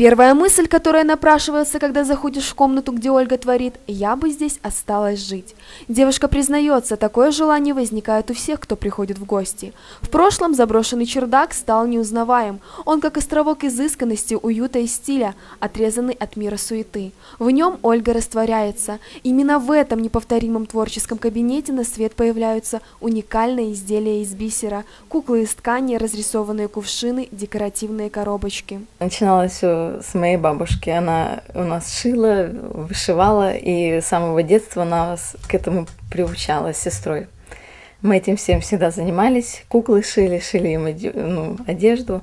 Первая мысль, которая напрашивается, когда заходишь в комнату, где Ольга творит: «Я бы здесь осталась жить». Девушка признается, такое желание возникает у всех, кто приходит в гости. В прошлом заброшенный чердак стал неузнаваем. Он как островок изысканности, уюта и стиля, отрезанный от мира суеты. В нем Ольга растворяется. Именно в этом неповторимом творческом кабинете на свет появляются уникальные изделия из бисера, куклы из ткани, разрисованные кувшины, декоративные коробочки. Начиналось все с моей бабушки. Она у нас шила, вышивала, и с самого детства она нас к этому приучала с сестрой. Мы этим всем всегда занимались, куклы шили, шили им одежду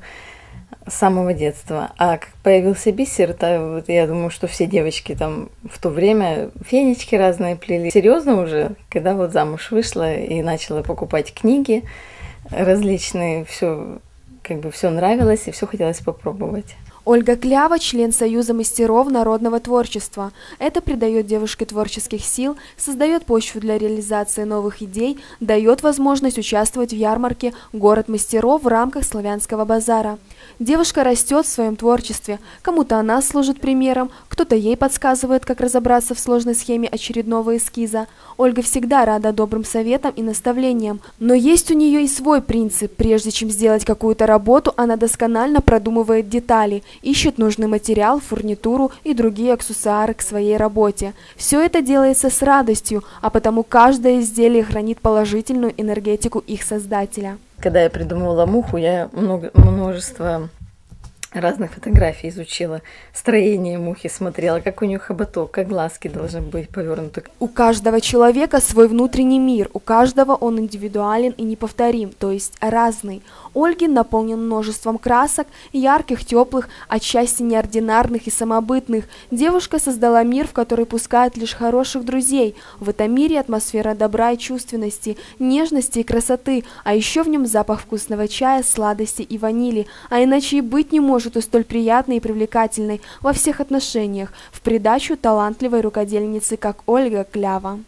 с самого детства. А как появился бисер, то вот я думаю, что все девочки там в то время фенечки разные плели. Серьезно уже, когда вот замуж вышла и начала покупать книги различные, все как бы все нравилось и все хотелось попробовать. Ольга Клява – член Союза мастеров народного творчества. Это придает девушке творческих сил, создает почву для реализации новых идей, дает возможность участвовать в ярмарке «Город мастеров» в рамках славянского базара. Девушка растет в своем творчестве. Кому-то она служит примером, кто-то ей подсказывает, как разобраться в сложной схеме очередного эскиза. Ольга всегда рада добрым советам и наставлениям. Но есть у нее и свой принцип. Прежде чем сделать какую-то работу, она досконально продумывает детали – ищет нужный материал, фурнитуру и другие аксессуары к своей работе. Все это делается с радостью, а потому каждое изделие хранит положительную энергетику их создателя. Когда я придумывала муху, я множество разных фотографий изучила, строение мухи смотрела, как у нее хоботок, как глазки должны быть повернуты. У каждого человека свой внутренний мир, у каждого он индивидуален и неповторим, то есть разный. Ольгин наполнен множеством красок, ярких, теплых, отчасти неординарных и самобытных. Девушка создала мир, в который пускает лишь хороших друзей. В этом мире атмосфера добра и чувственности, нежности и красоты, а еще в нем запах вкусного чая, сладости и ванили, а иначе и быть не может у столь приятной и привлекательной во всех отношениях, в придачу талантливой рукодельницы, как Ольга Клява.